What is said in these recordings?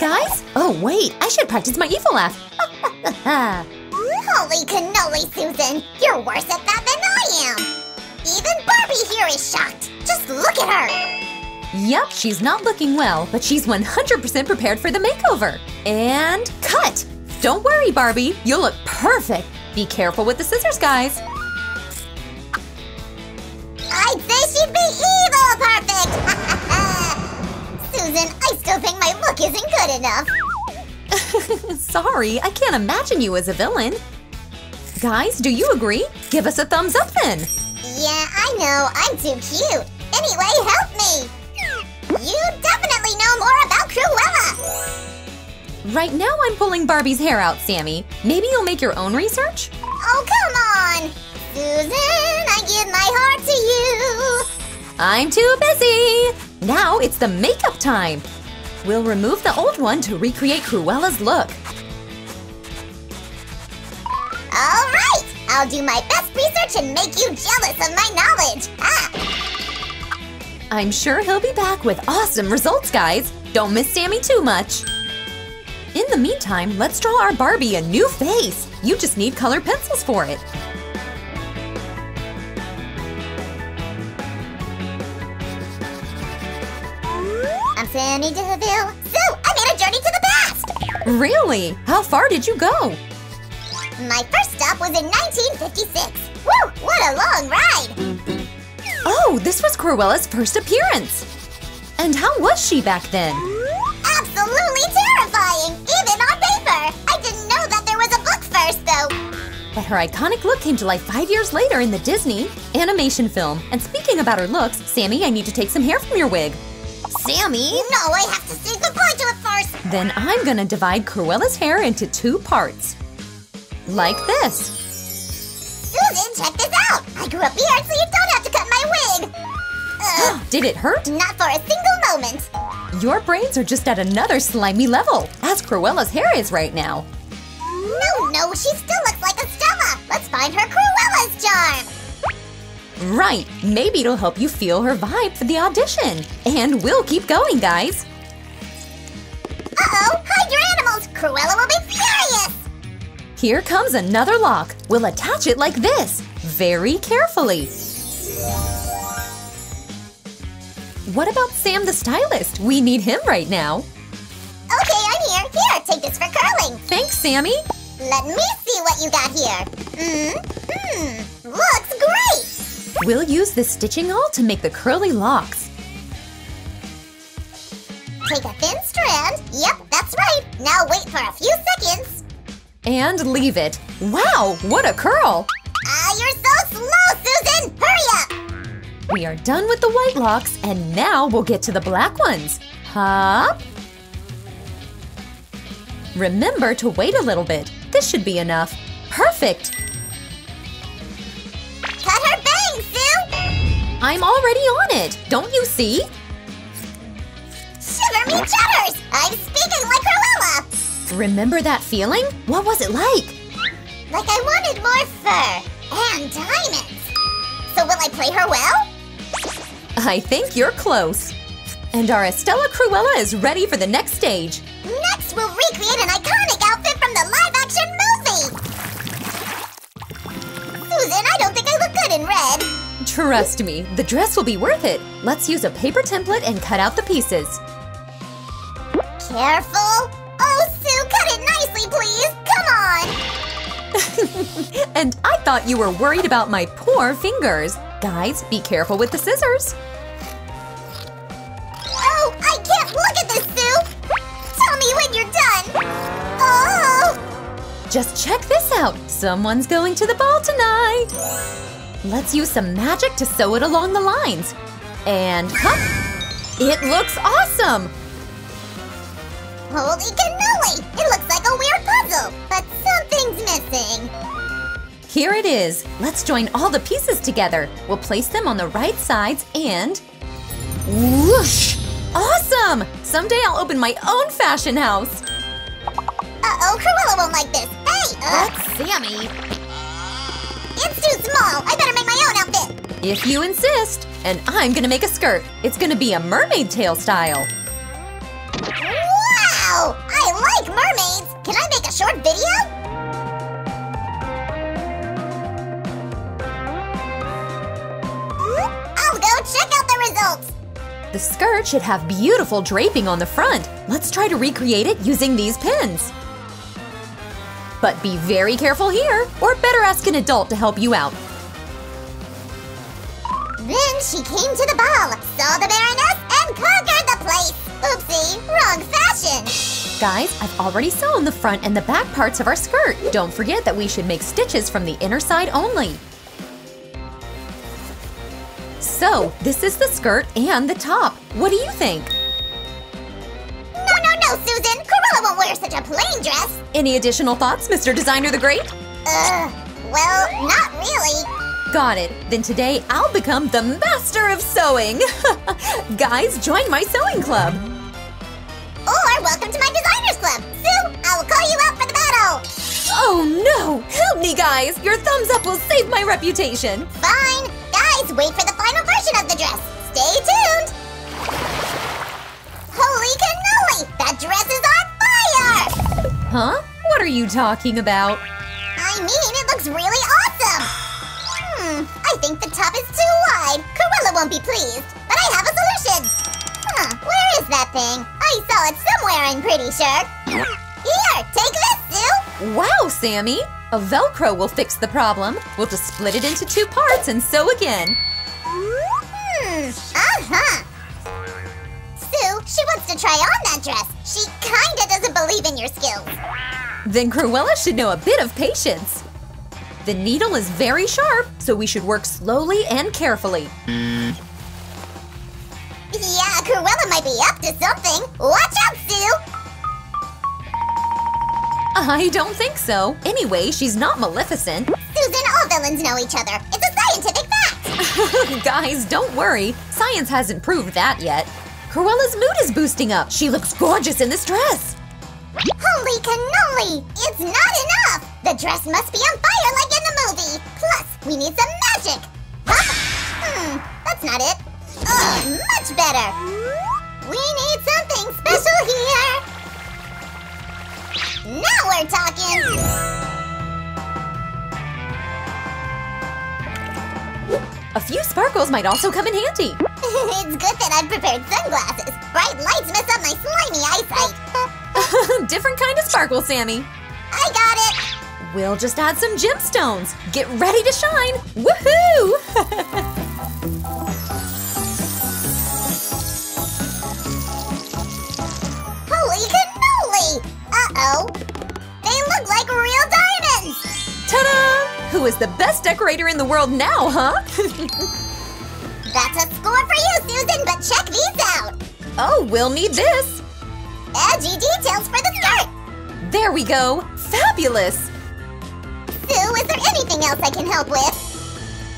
guys! Oh, wait, I should practice my evil laugh. Holy cannoli, Susan! You're worse at that than I am! Even Barbie here is shocked! Just look at her! Yup, she's not looking well, but she's 100% prepared for the makeover! And cut! Don't worry, Barbie, you'll look perfect! Be careful with the scissors, guys! I'd say she'd be evil perfect! Susan, I still think my look isn't good enough! Sorry, I can't imagine you as a villain. Guys, do you agree? Give us a thumbs up then! Yeah, I know, I'm too cute. Anyway, help me! You definitely know more about Cruella! Right now I'm pulling Barbie's hair out, Sammy. Maybe you'll make your own research? Oh, come on! Susan, I give my heart to you! I'm too busy! Now it's the makeup time! We'll remove the old one to recreate Cruella's look. All right! I'll do my best research and make you jealous of my knowledge! Ah. I'm sure he'll be back with awesome results, guys! Don't miss Sammy too much! In the meantime, let's draw our Barbie a new face! You just need colored pencils for it! I'm Sammy DeVille. So, I made a journey to the past! Really? How far did you go? My first stop was in 1956. Woo! What a long ride! Oh, this was Cruella's first appearance! And how was she back then? Absolutely terrifying! Even on paper! I didn't know that there was a book first, though! But her iconic look came to life 5 years later in the Disney animation film. And speaking about her looks, Sammy, I need to take some hair from your wig. Sammy? No, I have to say goodbye to it first! Then I'm gonna divide Cruella's hair into two parts. Like this. Susan, check this out! I grew a beard so you don't have to cut my wig! Did it hurt? Not for a single moment! Your braids are just at another slimy level, as Cruella's hair is right now. No, she still looks like a Stella! Let's find her Cruella's charm! Right! Maybe it'll help you feel her vibe for the audition! And we'll keep going, guys! Uh-oh! Hide your animals! Cruella will be furious! Here comes another lock! We'll attach it like this! Very carefully! What about Sam the stylist? We need him right now! Okay, I'm here! Here, take this for curling! Thanks, Sammy! Let me see what you got here! Looks great! We'll use this stitching awl to make the curly locks. Take a thin strand. Yep, that's right. Now wait for a few seconds. And leave it. Wow, what a curl! You're so slow, Susan! Hurry up! We are done with the white locks, and now we'll get to the black ones. Hop! Remember to wait a little bit. This should be enough. Perfect! I'm already on it! Don't you see? Shiver me chatters! I'm speaking like Cruella! Remember that feeling? What was it like? Like I wanted more fur and diamonds. So will I play her well? I think you're close. And our Estella Cruella is ready for the next stage. Next, we'll recreate an iconic outfit from the live-action movie! Susan, I don't think I look good in red. Trust me, the dress will be worth it! Let's use a paper template and cut out the pieces. Careful! Oh, Sue, cut it nicely, please! Come on! And I thought you were worried about my poor fingers! Guys, be careful with the scissors! Oh, I can't look at this, Sue! Tell me when you're done! Oh! Just check this out! Someone's going to the ball tonight! Let's use some magic to sew it along the lines. And cut! It looks awesome! Holy cannoli! It looks like a weird puzzle, but something's missing. Here it is. Let's join all the pieces together. We'll place them on the right sides and… Whoosh! Awesome! Someday I'll open my own fashion house. Uh-oh, Cruella won't like this. Hey! That's Sammy. It's too small! I better make my own outfit! If you insist! And I'm gonna make a skirt! It's gonna be a mermaid tail style! Wow! The skirt should have beautiful draping on the front. Let's try to recreate it using these pins. But be very careful here, or better ask an adult to help you out. Then she came to the ball, saw the Baroness, and conquered the place! Oopsie, wrong fashion! Guys, I've already sewn the front and the back parts of our skirt. Don't forget that we should make stitches from the inner side only. So, this is the skirt and the top. What do you think? No, Susan! Cruella won't wear such a plain dress! Any additional thoughts, Mr. Designer the Great? Well, not really. Got it. Then today, I'll become the master of sewing! Guys, join my sewing club! Or welcome to my designer's club! Sue, I will call you out for the battle! Oh no! Help me, guys! Your thumbs up will save my reputation! Fine! Guys, wait for the final version of the dress! Stay tuned! Holy cannoli! That dress is on fire! Huh? What are you talking about? I mean, it looks really awesome! I think the top is too wide. Cruella won't be pleased, but I have a solution! Where is that thing? I saw it somewhere, I'm pretty sure. Here, take this, Sue! Wow, Sammy! A Velcro will fix the problem. We'll just split it into two parts and sew again. She wants to try on that dress. She kinda doesn't believe in your skills. Then Cruella should know a bit of patience. The needle is very sharp, so we should work slowly and carefully. Yeah, Cruella might be up to something. Watch out, Sue! I don't think so. Anyway, she's not Maleficent. Susan, all villains know each other. It's a scientific fact! Guys, don't worry. Science hasn't proved that yet. Cruella's mood is boosting up! She looks gorgeous in this dress! Holy cannoli! It's not enough! The dress must be on fire like in the movie! Plus, we need some magic! That's not it. Oh, much better! We need something special here! Now we're talking! A few sparkles might also come in handy! It's good that I've prepared sunglasses. Bright lights mess up my slimy eyesight. Different kind of sparkle, Sammy. I got it. We'll just add some gemstones. Get ready to shine. Woohoo! Holy cannoli! Uh-oh. They look like real diamonds. Ta-da! Who is the best decorator in the world now, huh? That's a score for you, Susan, but check these out! Oh, we'll need this! Edgy details for the skirt! There we go! Fabulous! Sue, is there anything else I can help with?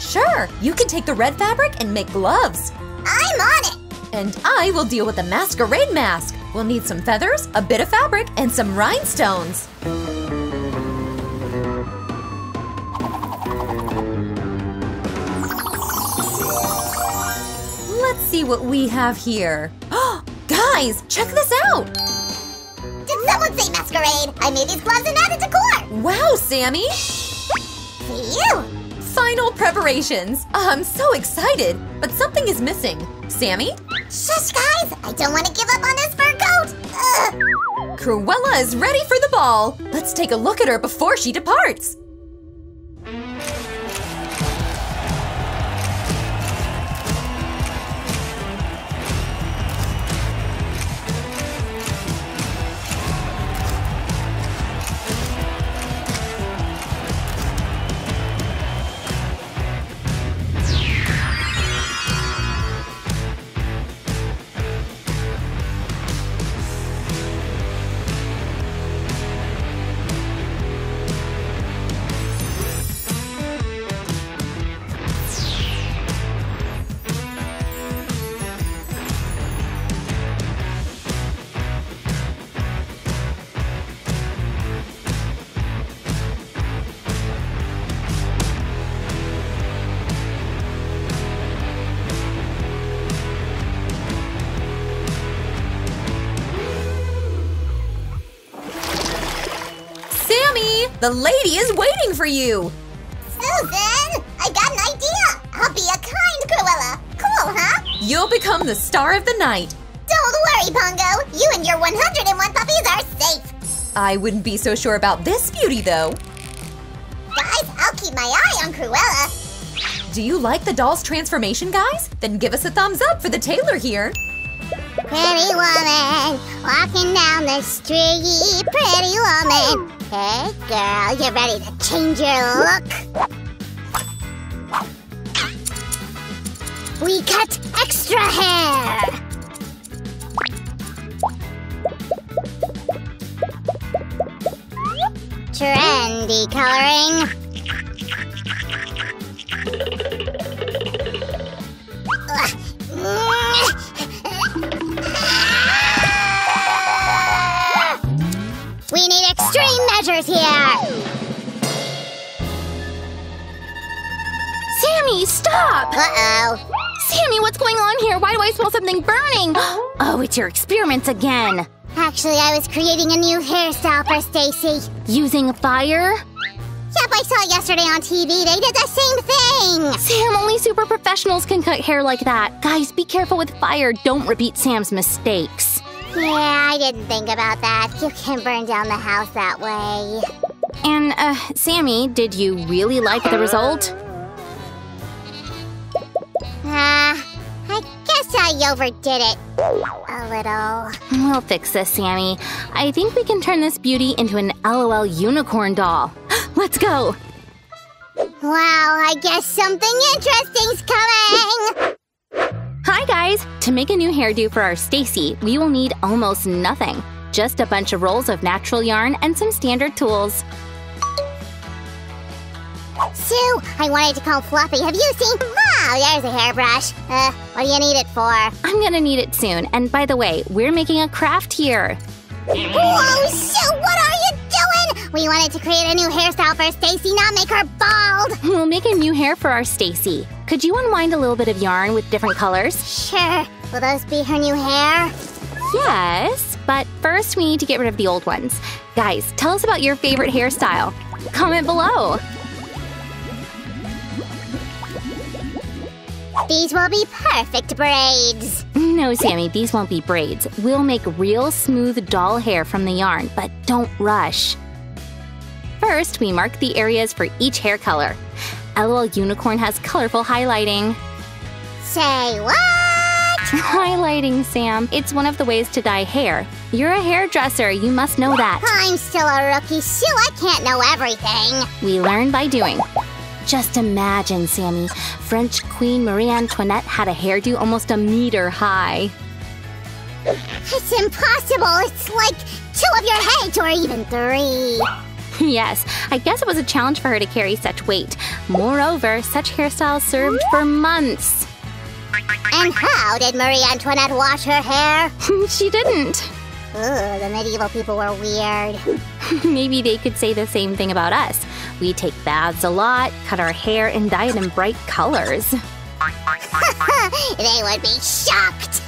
Sure! You can take the red fabric and make gloves! I'm on it! And I will deal with the masquerade mask! We'll need some feathers, a bit of fabric, and some rhinestones! Let's see what we have here. Oh, guys, check this out! Did someone say masquerade? I made these gloves and added decor! Wow, Sammy! See you! Final preparations! I'm so excited, but something is missing. Sammy? Shush, guys! I don't want to give up on this fur coat! Ugh. Cruella is ready for the ball! Let's take a look at her before she departs! The lady is waiting for you! Susan! I got an idea! I'll be a kind Cruella! Cool, huh? You'll become the star of the night. Don't worry, Pongo. You and your 101 puppies are safe. I wouldn't be so sure about this beauty, though. Guys, I'll keep my eye on Cruella. Do you like the doll's transformation, guys? Then give us a thumbs up for the tailor here. Pretty woman, walking down the street. Pretty woman. Hey, girl, you ready to change your look? We cut extra hair! Trendy coloring. We need extreme measures here! Sammy, stop! Uh-oh. Sammy, what's going on here? Why do I smell something burning? Oh, it's your experiments again. Actually, I was creating a new hairstyle for Stacy. Using fire? Yep, I saw yesterday on TV. They did the same thing. Sam, only super professionals can cut hair like that. Guys, be careful with fire. Don't repeat Sam's mistakes. Yeah, I didn't think about that. You can burn down the house that way. And, Sammy, did you really like the result? I guess I overdid it. A little. We'll fix this, Sammy. I think we can turn this beauty into an LOL unicorn doll. Let's go! Wow, I guess something interesting's coming! Hi, guys! To make a new hairdo for our Stacy, we will need almost nothing. Just a bunch of rolls of natural yarn and some standard tools. Sue, I wanted to call Fluffy. Have you seen... Oh, there's a hairbrush. What do you need it for? I'm gonna need it soon. And by the way, we're making a craft here. Whoa, Sue, what are you doing? We wanted to create a new hairstyle for Stacy, not make her bald. We'll make a new hair for our Stacy. Could you unwind a little bit of yarn with different colors? Sure. Will those be her new hair? Yes, but first we need to get rid of the old ones. Guys, tell us about your favorite hairstyle. Comment below. These will be perfect braids. No, Sammy, these won't be braids. We'll make real smooth doll hair from the yarn, but don't rush. First, we mark the areas for each hair color. LOL Unicorn has colorful highlighting. Say what? Highlighting, Sam. It's one of the ways to dye hair. You're a hairdresser. You must know that. I'm still a rookie, Sue. I can't know everything. We learn by doing. Just imagine, Sammy. French Queen Marie Antoinette had a hairdo almost a meter high. It's impossible. It's like two of your heads, or even three. Yes, I guess it was a challenge for her to carry such weight. Moreover, such hairstyles served for months. And how did Marie Antoinette wash her hair? She didn't. Ooh, the medieval people were weird. Maybe they could say the same thing about us. We take baths a lot, cut our hair, and dye it in bright colors. They would be shocked!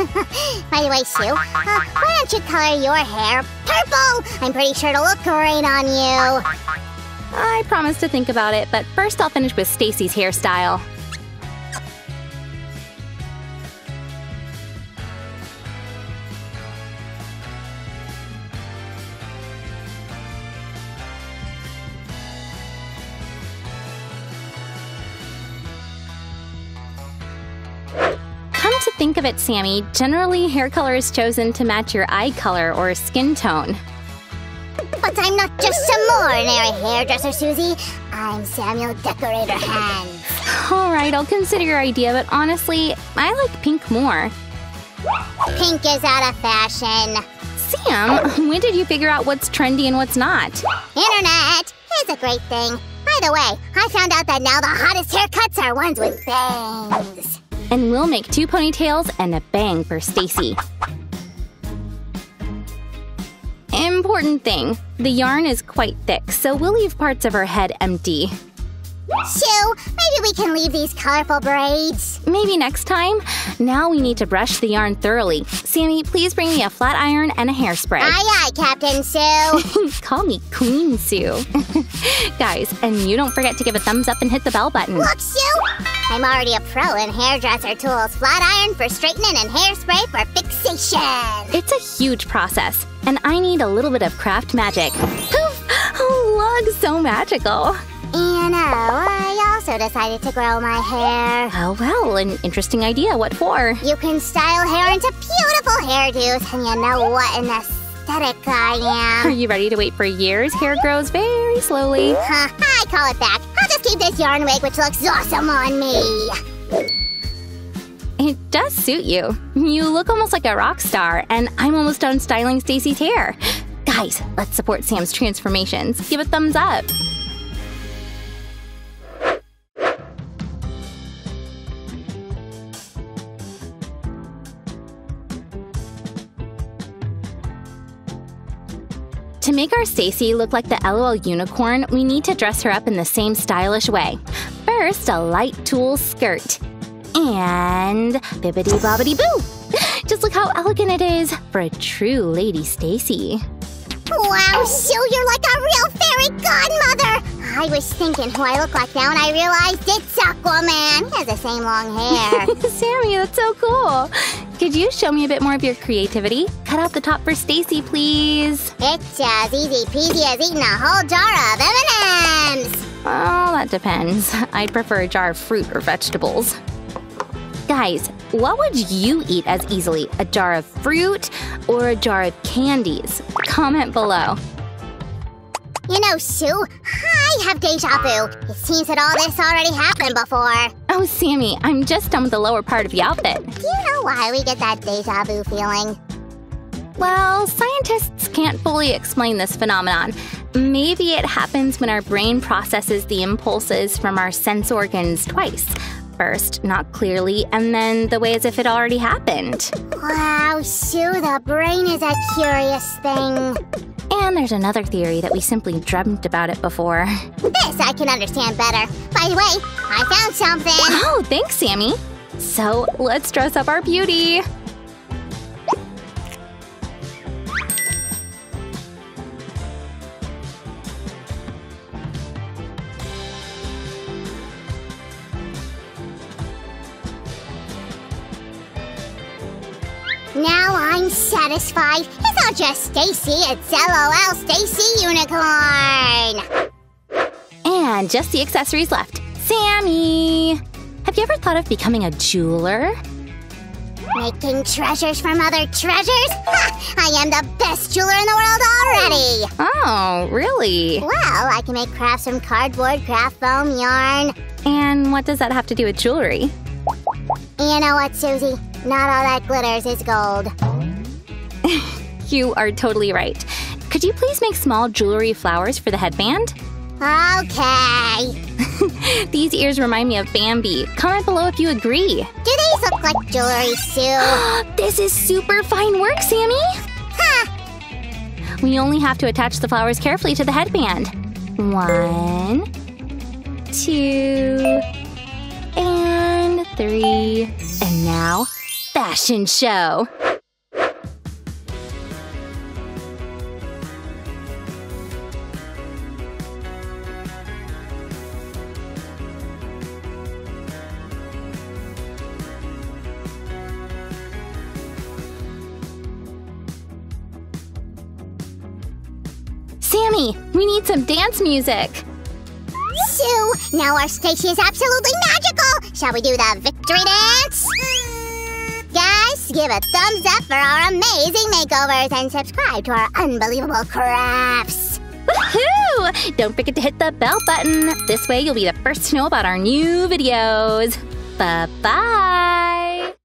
By the way, Sue, why don't you color your hair purple? I'm pretty sure it'll look great on you. I promise to think about it, but first I'll finish with Stacy's hairstyle. Think of it, Sammy. Generally, hair color is chosen to match your eye color or skin tone. But I'm not just some ordinary hairdresser, Susie. I'm Samuel Decorator Hands. All right, I'll consider your idea, but honestly, I like pink more. Pink is out of fashion. Sam, when did you figure out what's trendy and what's not? Internet is a great thing. By the way, I found out that now the hottest haircuts are ones with bangs. And we'll make two ponytails and a bang for Stacy. Important thing, the yarn is quite thick, so we'll leave parts of her head empty. Sue, maybe we can leave these colorful braids. Maybe next time. Now we need to brush the yarn thoroughly. Sammy, please bring me a flat iron and a hairspray. Aye, aye, Captain Sue. Call me Queen Sue. Guys, and you don't forget to give a thumbs up and hit the bell button. Look, Sue! I'm already a pro in hairdresser tools, flat iron for straightening and hairspray for fixation. It's a huge process, and I need a little bit of craft magic. Poof! Oh, look, so magical. You know, I also decided to grow my hair. Oh, well, an interesting idea. What for? You can style hair into beautiful hairdos, and you know what an aesthetic I am. Are you ready to wait for years? Hair grows very slowly. I call it back. I'll just keep this yarn wig, which looks awesome on me. It does suit you. You look almost like a rock star, and I'm almost done styling Stacy's hair. Guys, let's support Sam's transformations. Give a thumbs up. To make our Stacy look like the LOL unicorn, we need to dress her up in the same stylish way. First, a light tulle skirt. And bibbidi-bobbidi-boo! Just look how elegant it is for a true Lady Stacy. Wow, Sue, you're like a real fairy godmother! I was thinking who I look like now, and I realized it's Aquaman. He has the same long hair. Sammy, that's so cool. Could you show me a bit more of your creativity? Cut out the top for Stacy, please. It's as easy peasy as eating a whole jar of M&Ms. Oh, that depends. I'd prefer a jar of fruit or vegetables. Guys, what would you eat as easily? A jar of fruit or a jar of candies? Comment below. You know, Sue, I have deja vu. It seems that all this already happened before. Oh, Sammy, I'm just done with the lower part of the outfit. Do you know why we get that deja vu feeling? Well, scientists can't fully explain this phenomenon. Maybe it happens when our brain processes the impulses from our sense organs twice. First, not clearly, and then the way as if it already happened. Wow, Sue, the brain is a curious thing. And there's another theory that we simply dreamt about it before. This I can understand better. By the way, I found something. Oh, thanks, Sammy. So let's dress up our beauty. Now I'm satisfied. It's not just Stacy, it's LOL Stacy Unicorn! And just the accessories left. Sammy! Have you ever thought of becoming a jeweler? Making treasures from other treasures? Ha! I am the best jeweler in the world already! Oh, really? Well, I can make crafts from cardboard, craft foam, yarn. And what does that have to do with jewelry? You know what, Susie? Not all that glitters is gold. You are totally right. Could you please make small jewelry flowers for the headband? Okay. These ears remind me of Bambi. Comment below if you agree. Do these look like jewelry, Sue? This is super fine work, Sammy. Ha! We only have to attach the flowers carefully to the headband. 1, 2, and 3. And now, fashion show. Sammy, we need some dance music. Sue, now our Stacy is absolutely magical. Shall we do the victory dance? Guys, give a thumbs up for our amazing makeovers and subscribe to our unbelievable crafts. Woohoo! Don't forget to hit the bell button. This way you'll be the first to know about our new videos. Bye-bye.